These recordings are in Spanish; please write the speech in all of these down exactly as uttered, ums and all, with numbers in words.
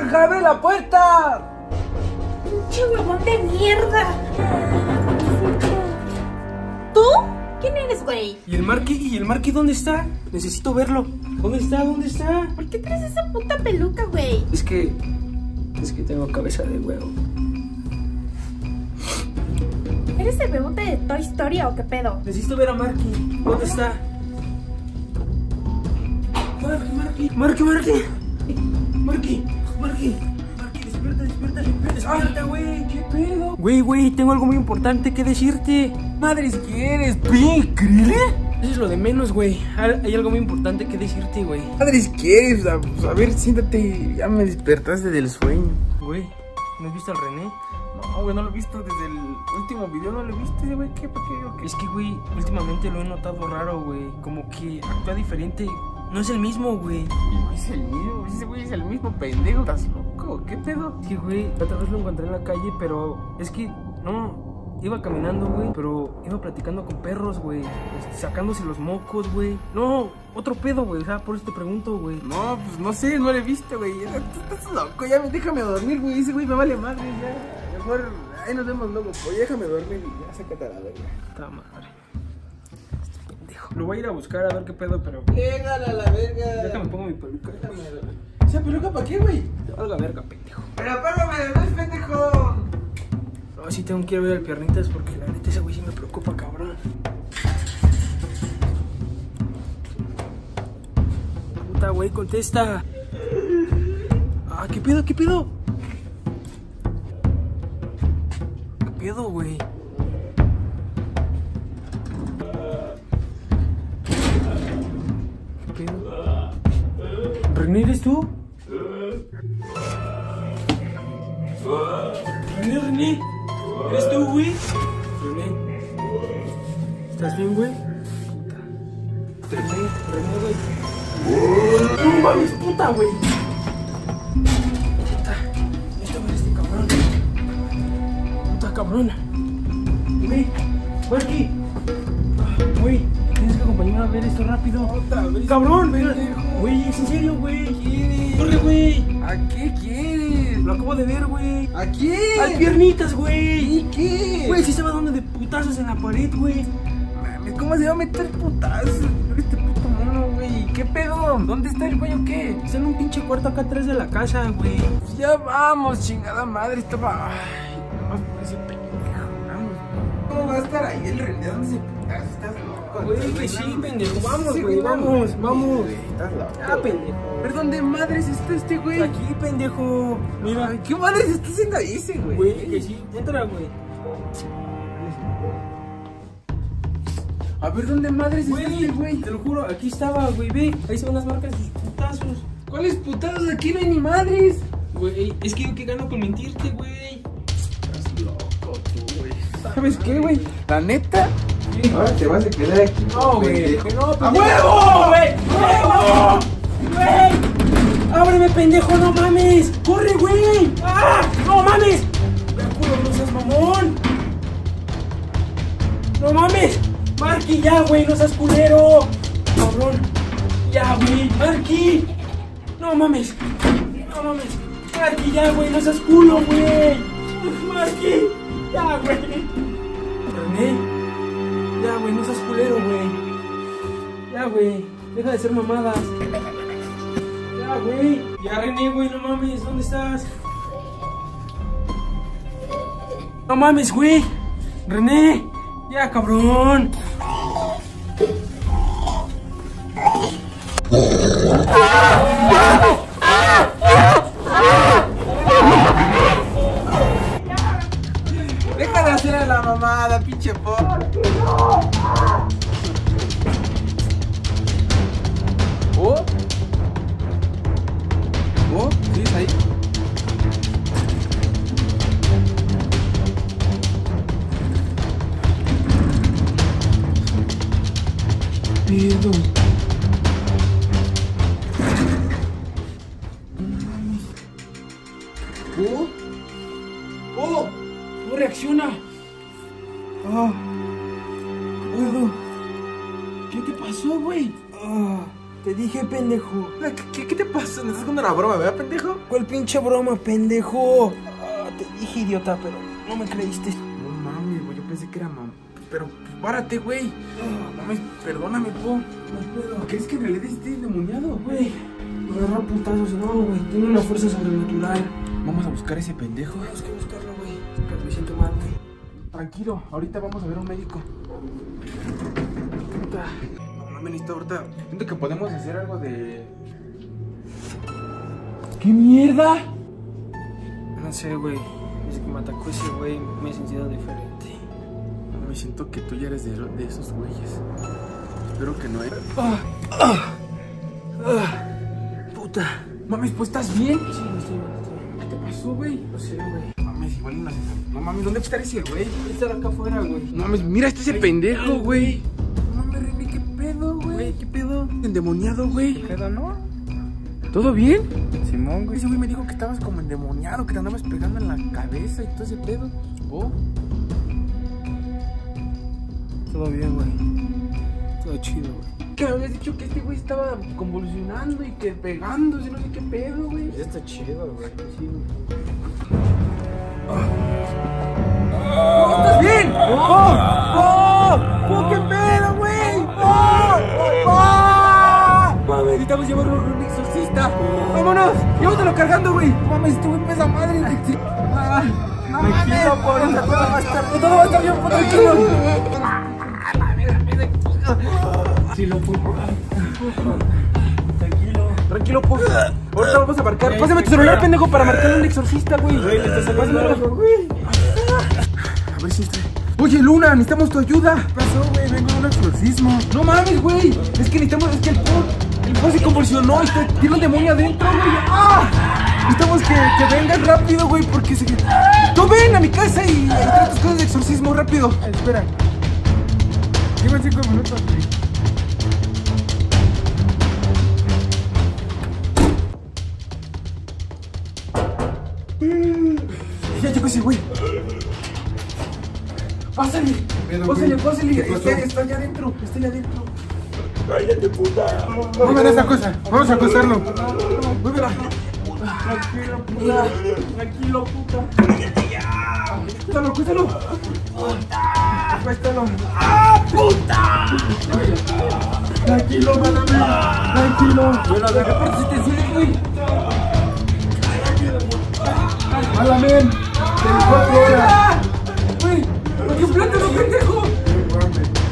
naranja, abre la puerta. ¡Pinche huevón de mierda! ¿Tú? ¿Quién eres, güey? ¿Y el Marky? ¿Y el Marky dónde está? Necesito verlo. ¿Dónde está? ¿Dónde está? ¿Por qué traes esa puta peluca, güey? Es que... es que tengo cabeza de huevo. ¿Eres el bebote de Toy Story o qué pedo? Necesito ver a Marky. ¿Dónde está? Marky, Marky, Marky, Marky. Marky, Marky, Marky, despierta, despierta, despierta, despierta, güey, qué pedo. Güey, güey, tengo algo muy importante que decirte. Madres, ¿qué eres? ¿Pink? ¿Crille? Eso es lo de menos, güey. Hay algo muy importante que decirte, güey. Madres, ¿qué eres? A, pues, a ver, siéntate, ya me despertaste del sueño. Güey, ¿no has visto al René? No, güey, no lo he visto desde el último video, no lo viste, güey, ¿qué? ¿Por qué? Okay. Es que, güey, últimamente lo he notado raro, güey. Como que actúa diferente. No es el mismo, güey. Es el mismo, ese güey es el mismo pendejo. ¿Estás loco? ¿Qué pedo? Sí, güey, la otra vez lo encontré en la calle, pero es que, no, iba caminando, güey, pero iba platicando con perros, güey, sacándose los mocos, güey. No, otro pedo, güey, o sea, por eso te pregunto, güey. No, pues no sé, no lo he visto, güey. Estás loco, ya déjame dormir, güey, ese güey me vale madre, ya. Mejor, ahí nos vemos luego, pues déjame dormir y ya, sácate a la verga. Está madre. Lo voy a ir a buscar a ver qué pedo, pero... ¡Pégala a la verga! Déjame pongo mi peluca. ¿Esa peluca para qué, güey? Te va a la verga, pendejo. ¡Pero págame de vez, pendejo! No, sí tengo que ir a ver al Piernitas porque la neta ese güey sí me preocupa, cabrón. Puta, güey, contesta. Ah, ¿qué pedo, qué pedo? ¿Qué pedo, güey? ¿René, eres tú? René, René, ¿eres tú, güey? René, ¿estás bien, güey? Puta. René, René, güey. ¡No mames, puta, güey! Puta, esto me este cabrón. Puta cabrona. Güey, por aquí. Güey, tienes que acompañarme a ver esto rápido. ¡Cabrón! Güey, ¿es en serio, güey? ¿Qué quieres? ¡Corre, güey! ¿A qué quieres? Lo acabo de ver, güey. ¿A qué? ¡Al Piernitas, güey! ¿Y qué? Güey, sí se va dando de putazos en la pared, güey. Mames, ¿cómo se va a meter putazos? Este puto mono, güey. ¿Qué pedo? ¿Dónde está el güey o qué? Está en un pinche cuarto acá atrás de la casa, güey. Pues ya vamos, chingada madre. Estaba... ay, nomás por ese pendejo. Vamos. ¿Cómo va a estar ahí el René? ¿Dónde se putazos? Estás... güey, que sí, pendejo, vamos, güey, vamos, vamos. Ah, pendejo. ¿Pero dónde madres está este güey? Aquí, pendejo. Mira, ¿qué madres está haciendo ahí, güey? Güey, que sí, entra, güey. A ver, ¿dónde madres está este güey? Te lo juro, aquí estaba, güey, ve. Ahí se van las marcas de sus putazos. ¿Cuáles putazos? Aquí no hay ni madres. Güey, es que yo que gano con mentirte, güey. Estás loco, tú, güey. ¿Sabes qué, güey? La neta. Ahora te vas a quedar aquí. No, güey. No, ¡a huevo! ¡Güey! ¡Huevo! ¡Güey! ¡Ábreme, pendejo! ¡No mames! ¡Corre, güey! ¡Ah! ¡No mames! ¡Me acuerdo, no seas mamón! ¡No mames! ¡Marky, ya, güey! ¡No seas culero! ¡Cabrón! ¡Ya, güey! ¡Marky! ¡No mames! ¡No mames! ¡Marky, ya, güey! ¡No seas culo, güey! ¡Marky! ¡Ya, güey! ¿René? Ya, güey, no seas culero, güey. Ya, güey, deja de ser mamadas. Ya, güey. Ya, René, güey, no mames, ¿dónde estás? No mames, güey. René, ya, cabrón. Deja de hacer la mamada, pinche porra. Oh, oh, sí, ahí. Pido. Oh, oh, no reacciona. Oh, oh, ¿qué te pasó, güey? Oh. Te dije, pendejo. ¿Qué, qué te pasa? ¿Me estás haciendo una broma, verdad, pendejo? ¿Cuál pinche broma, pendejo? Ah, te dije, idiota, pero no me creíste. No mames, güey, yo pensé que era mamá. Pero párate, güey. No mames, perdóname, po. No puedo. ¿Qué es que en realidad estoy endemoniado, güey? Me agarró putazos, no, güey. Tiene una fuerza sobrenatural. Vamos a buscar a ese pendejo. Tenemos que buscarlo, güey. Pero me siento mal, güey. Tranquilo, ahorita vamos a ver a un médico. Puta. No mames, necesito ahorita. Siento que podemos hacer algo de. ¿Qué mierda? No sé, güey. Desde que me atacó ese güey, me he sentido diferente. Me siento que tú ya eres de, de esos güeyes. Espero que no eres. Ah, ah, ah, puta. Mames, pues ¿estás bien? Sí, sí, sí. ¿Qué te pasó, güey? No sé, güey. Mames, igual no. No mames, ¿dónde está ese güey? Está acá afuera, güey. No mames, mira, este es el pendejo, güey. No mames, René, ¿qué pedo, güey? ¿Qué pedo? Endemoniado, güey. ¿Qué pedo, no? ¿Todo bien? Simón, güey. Ese güey me dijo que estabas como endemoniado, que te andabas pegando en la cabeza y todo ese pedo. ¿Vos? Todo bien, güey. Todo chido, güey. Que me habías dicho que este güey estaba convulsionando y que pegándose, no sé qué pedo, güey. Ya está chido, güey. Sí, oh, ¿estás bien? ¡Oh! ¡Oh! ¡Oh! ¡Qué pedo, güey! ¡Oh! ¡Oh! ¡Oh! Necesitamos llevarlo a un exorcista. ¡Vámonos! ¡Llévatelo cargando, güey! ¡Mames, este güey pesa madre! ¡Ah! ¡No mames! ¡Todo va a estar bien! ¡Todo va a estar bien! ¡Tranquilo! Tranquilo, puto. Tranquilo. Tranquilo, puto. Ahorita vamos a marcar. Hey, pásame tu celular, cara, pendejo, para marcarle a un exorcista, güey. Hey, a ver si está. Oye, Luna, necesitamos tu ayuda. ¿Qué pasó, güey? Vengo de un exorcismo. No mames, güey. Es que necesitamos. Es que el po. El po se convulsionó. Está, tiene un demonio adentro, güey. ¡Ah! Necesitamos que, que vengan rápido, güey, porque se. ¡Tú ven a mi casa y trae tus cosas de exorcismo rápido! Espera. Llevan cinco minutos, güey. Ya llegó ese güey. Pásale, pásale, pásale. Está, está allá adentro, está allá adentro. Cállate, puta. Mueve esa cosa, vamos a acostarlo. Muévela. Tranquilo, puta. Tranquilo, puta. Cuéntalo, cuéntalo. Puta. Cuéntalo. ¡Ah, puta! Tranquilo, mándame. Tranquilo. Bueno, de repente si te sientes, güey. ¡Malamen! ¡veinticuatro horas! ¡Güey! ¡Por qué plátano, pendejo!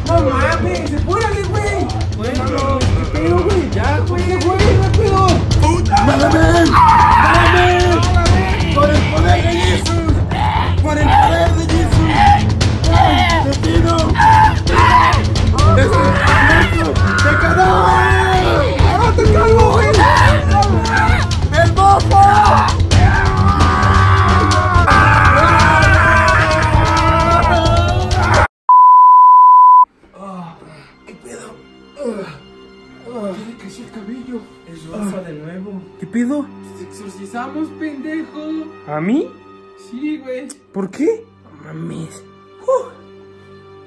¡No mames! ¡Sepúrale, güey! ¡Bueno! ¡Qué pedo, güey! ¡Ya, güey! ¡Güey, rápido! ¡Puta! ¡Malamen! ¡Malamen! ¡Por el poder de Jesús! ¡Por el poder de Jesús! ¡Te pido! ¡Este es nuestro! ¡Te cargo, güey! ¡Ah, te cargo, güey! ¡El bofo! ¿Qué pedo? Te exorcizamos, pendejo. ¿A mí? Sí, güey. ¿Por qué? No mames. Uh.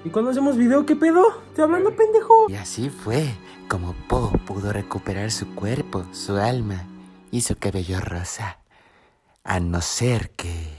¿Y cuando hacemos video? ¿Qué pedo? Estoy hablando, pendejo. Y así fue como Po pudo recuperar su cuerpo, su alma y su cabello rosa. A no ser que...